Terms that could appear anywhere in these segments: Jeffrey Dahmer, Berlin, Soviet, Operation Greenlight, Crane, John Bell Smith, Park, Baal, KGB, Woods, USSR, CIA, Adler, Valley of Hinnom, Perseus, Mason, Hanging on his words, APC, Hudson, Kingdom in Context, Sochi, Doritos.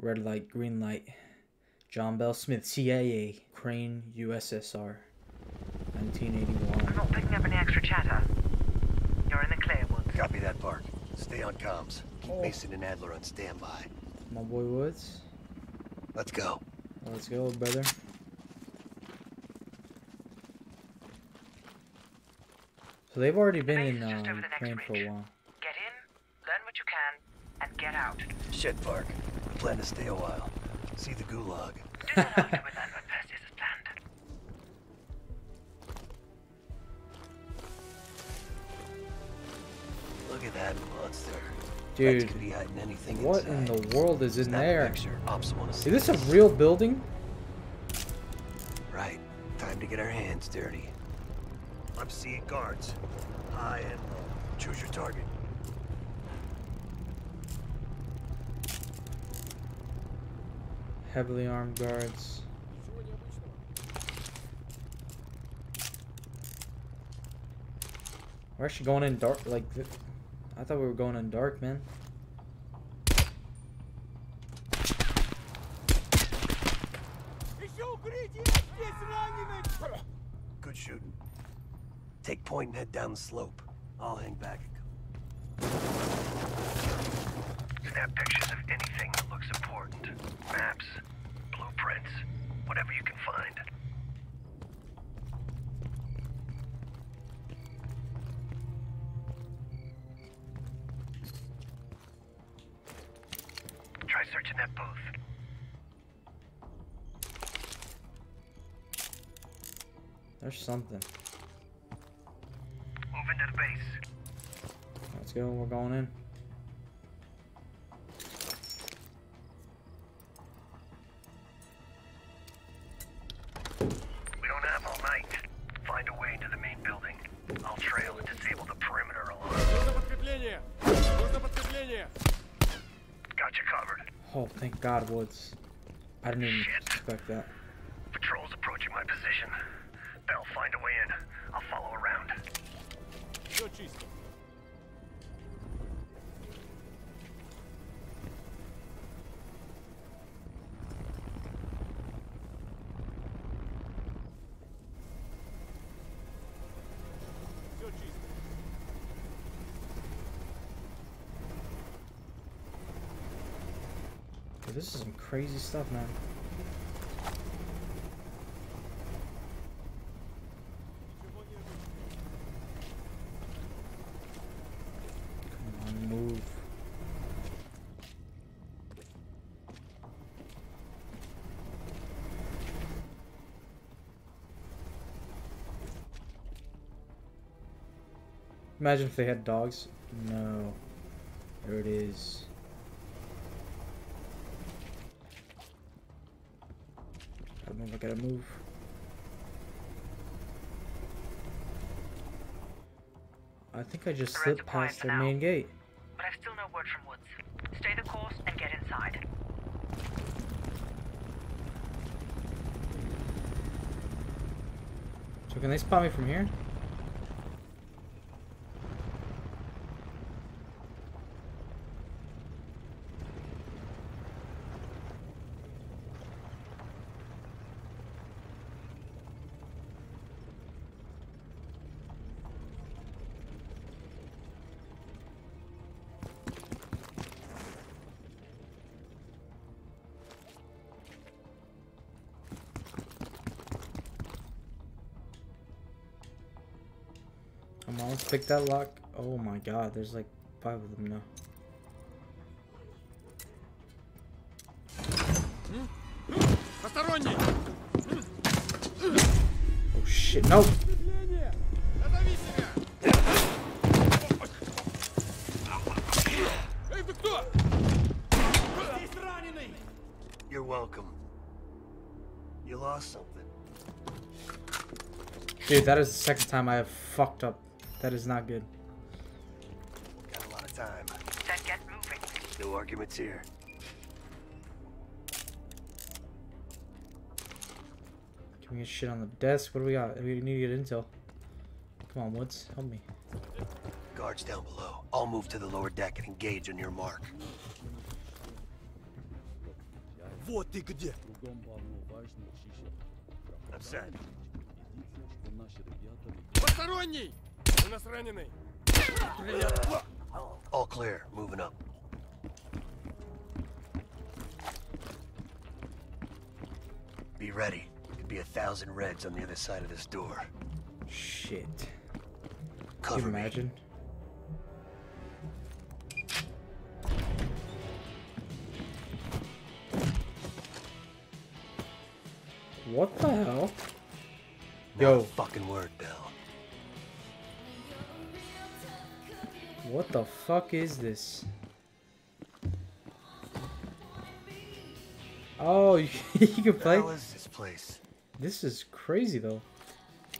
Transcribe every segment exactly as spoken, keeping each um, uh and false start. Red light, green light. John Bell Smith, C I A. Crane, U S S R. nineteen eighty-one. I'm not picking up any extra chatter. You're in the clear, Woods. Copy that, Park. Stay on comms. Keep oh. Mason and Adler on standby. My boy Woods. Let's go. Let's go, brother. So they've already been in uh, Crane for a while. Get in, learn what you can, and get out. Shit, Park. I plan to stay a while. See the gulag. Do that after we learn what Perseus has planned. Look at that monster. Dude, anything what inside. In the world is in that there? Picture, is this a real building? Right. Time to get our hands dirty. I'm seeing guards. High and low. Choose your target. Heavily armed guards. We're actually going in dark like this. I thought we were going in dark, man. Good shooting. Take point and head down the slope. I'll hang back. Snap pictures of anything that looks important. Maps, blueprints, whatever you can find. Searching that booth. There's something. Move into the base. Let's go. We're going in. We don't have all night. Find a way into the main building. I'll trail and disable the perimeter alarm. Got you covered. Oh, thank God, Woods. I didn't even Shit. expect that. Patrol's approaching my position. They'll find a way in. I'll follow around. This is some crazy stuff, man. Come on, move. Imagine if they had dogs. No. There it is. I gotta move. I think I just slipped past their main gate. But I still no word from Woods. Stay the course and get inside. So can they spot me from here? Come on, let's pick that lock. Oh my God, there's like five of them now. Oh shit, nope. You're welcome. You lost something. Dude, that is the second time I have fucked up. That is not good. Got a lot of time. Then get moving. No arguments here. Can we get shit on the desk? What do we got? We need to get intel. Come on, Woods. Help me. Guards down below. I'll move to the lower deck and engage on your mark. Вот ты где! В другом полно важных чисел. Отсядь! Идите, что наши ребята... Посторонний! У нас раненый! All clear. Moving up. Be ready. Could be a thousand reds on the other side of this door. Shit. Cover Can you imagine? Me. What the hell? Not Yo. A fucking word, Bell. What the fuck is this? Oh, you, you can play. What the hell is this place? This is crazy, though.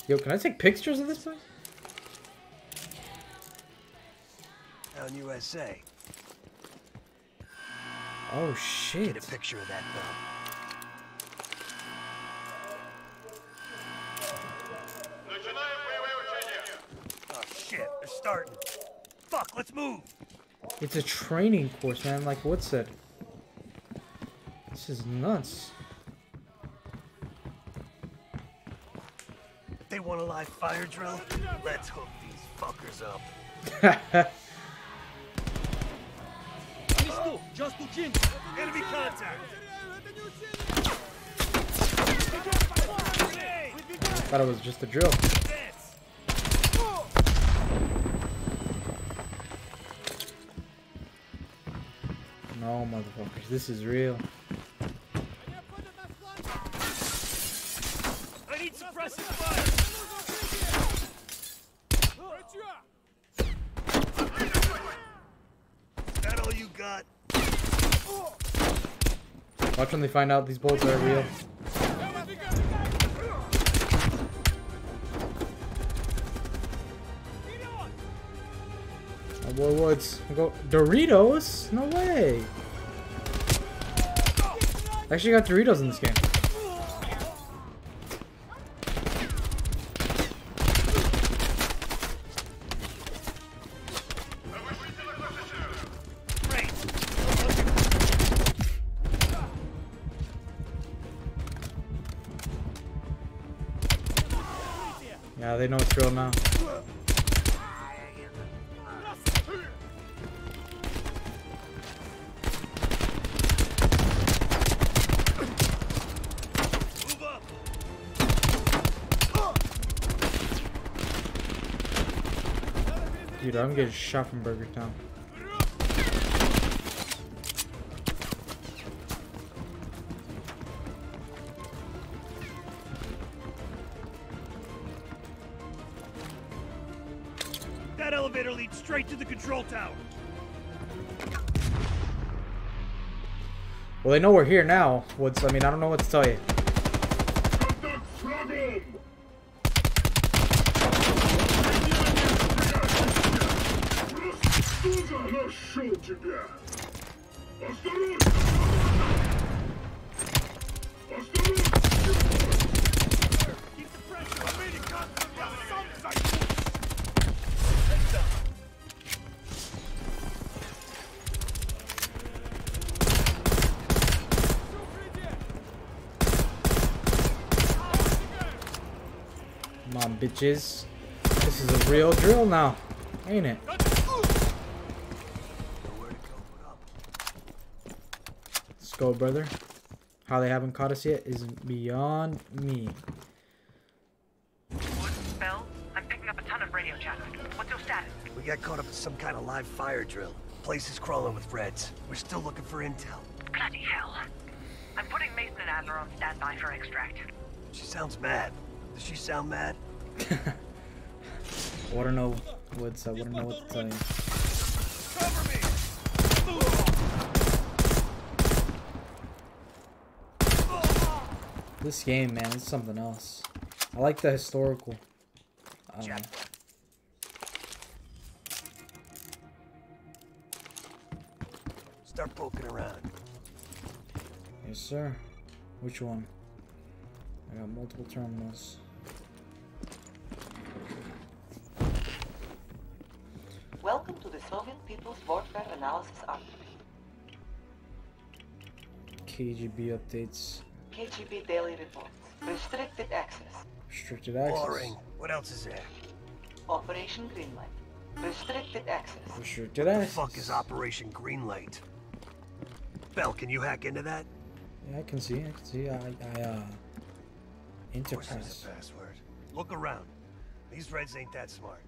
Yo, can I take pictures of this place? Down U S A. Oh shit! Get a picture of that, Bell. Starting. Fuck, let's move. It's a training course, man, like Woods said. This is nuts. They want a live fire drill? Let's hook these fuckers up. Oh. Enemy contact. Thought it was just a drill. No, motherfuckers, this is real. I need suppressive fire. That all you got? Watch when they find out these bullets are real. Boy, Woods, go Doritos? No way! I actually got Doritos in this game. Yeah, they know it's real now. Dude, I'm getting shot from Burger Town. That elevator leads straight to the control tower. Well, they know we're here now. What's I mean, I don't know what to tell you. Come on, bitches. This is a real drill now, ain't it? Go, brother. How they haven't caught us yet is beyond me. Bell, I'm picking up a ton of radio chatter. What's your status? We got caught up in some kind of live fire drill. Place is crawling with reds. We're still looking for intel. Bloody hell. I'm putting Mason and Adler on standby for extract. She sounds mad. Does she sound mad? I don't know what's I wouldn't know what to tell you. Cover me! This game, man, it's something else. I like the historical. Um, Start poking around. Yes, sir. Which one? I got multiple terminals. Welcome to the Soviet People's Warfare Analysis Archive. K G B updates. K G B daily reports. Restricted access. Restricted access. Boring. What else is there? Operation Greenlight. Restricted access. Restricted access. What the fuck is Operation Greenlight? Bell, can you hack into that? Yeah, I can see. I can see. I, I uh. Enterprise. Password. Look around. These Reds ain't that smart.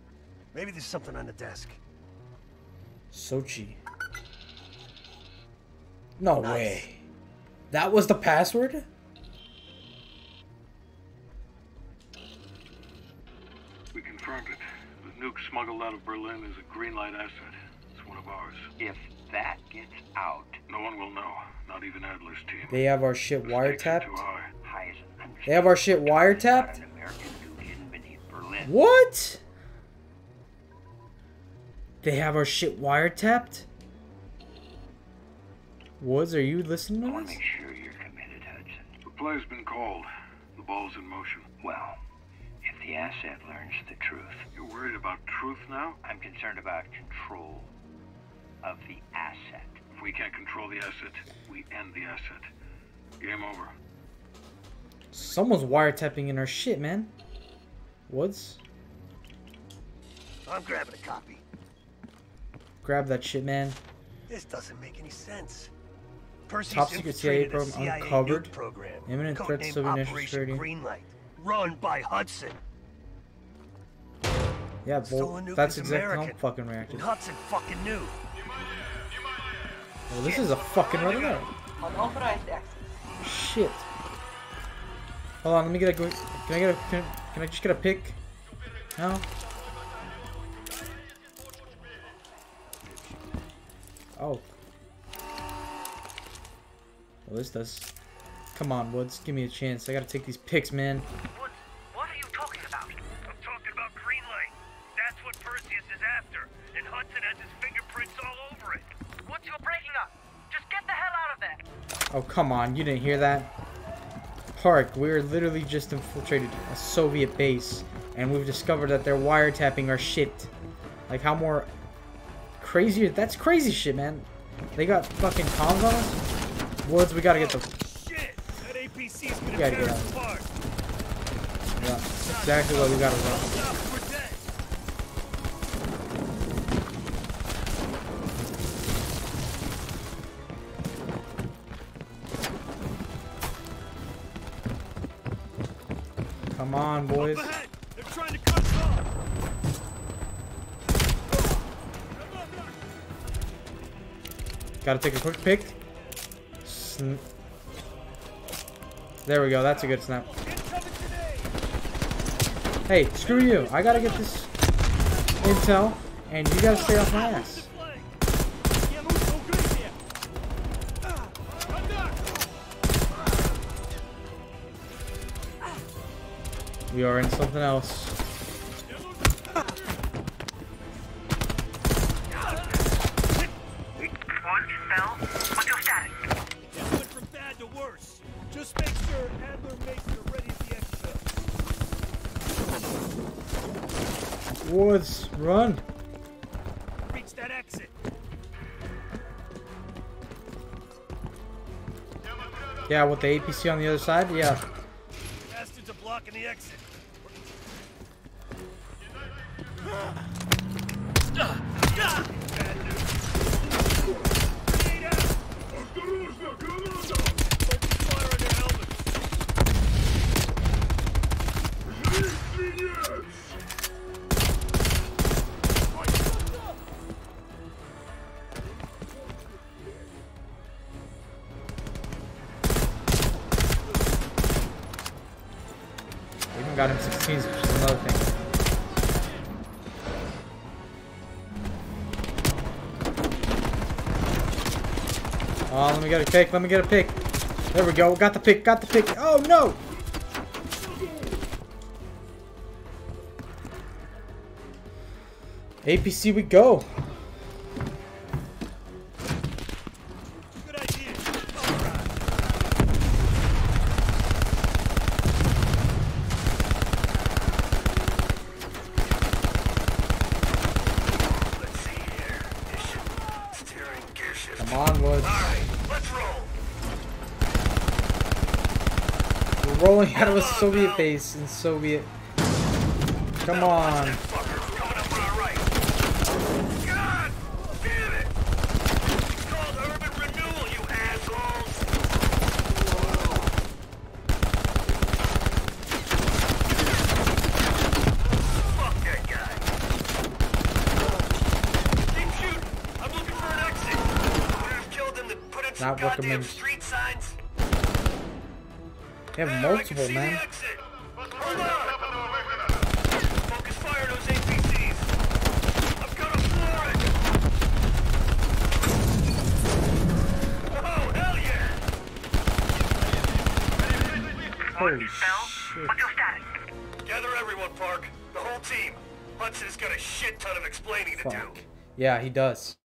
Maybe there's something on the desk. Sochi. No nice. way. That was the password? We confirmed it. The nuke smuggled out of Berlin is a Greenlight asset. It's one of ours. If that gets out, no one will know. Not even Adler's team. They have our shit wiretapped? They have our shit wiretapped? What? They have our shit wiretapped? Woods, are you listening to us? I want to make sure you're committed, Hudson. The play's been called. The ball's in motion. Well, if the asset learns the truth... You're worried about truth now? I'm concerned about control of the asset. If we can't control the asset, we end the asset. Game over. Someone's wiretapping in our shit, man. Woods? I'm grabbing a copy. Grab that shit, man. This doesn't make any sense. Top secret C I A program C I A uncovered. Program. Imminent threat to Soviet national security. Greenlight, run by Hudson. Yeah, boy, that's exactly how I'm fucking reacting. Hudson fucking knew. Well, this is a fucking red alert. Unauthorized access. Shit. Hold on, let me get a. Can I get a? Can, can I just get a pick? No. Oh. Well, this does. Come on, Woods. Give me a chance. I gotta take these picks, man. Woods, what are you talking about? I'm talking about Greenlight. That's what Perseus is after. And Hudson has his fingerprints all over it. Woods, you're breaking up. Just get the hell out of there. Oh, come on. You didn't hear that? Park, we were literally just infiltrated a Soviet base. And we've discovered that they're wiretapping our shit. Like, how more crazier? That's crazy shit, man. They got fucking comms on us? Woods, we gotta get the. Shit! That A P C's gonna get out. Yeah, exactly what we gotta run. Come on, boys. They're trying to cut us off. Gotta take a quick pick. There we go, that's a good snap. Hey, screw you. I gotta get this intel, and you guys stay off my ass. We are in something else. Woods, run! Reach that exit. Yeah, with the A P C on the other side, yeah. Bastards are blocking the exit. Got him sixteens, which is another thing. Oh, let me get a pick. Let me get a pick. There we go. Got the pick. Got the pick. Oh, no. A P C, we go. Come on, Woods. All right, let's roll. rolling out of a Soviet base in Soviet. Come on. Not recommend. Street signs. They have multiple, man. Focus fire on those A P Cs. I've got a floor it. Oh, hell yeah. Holy shit. What's your status? Gather everyone, Park. The whole team. Hudson has got a shit ton of explaining to do. Yeah, he does.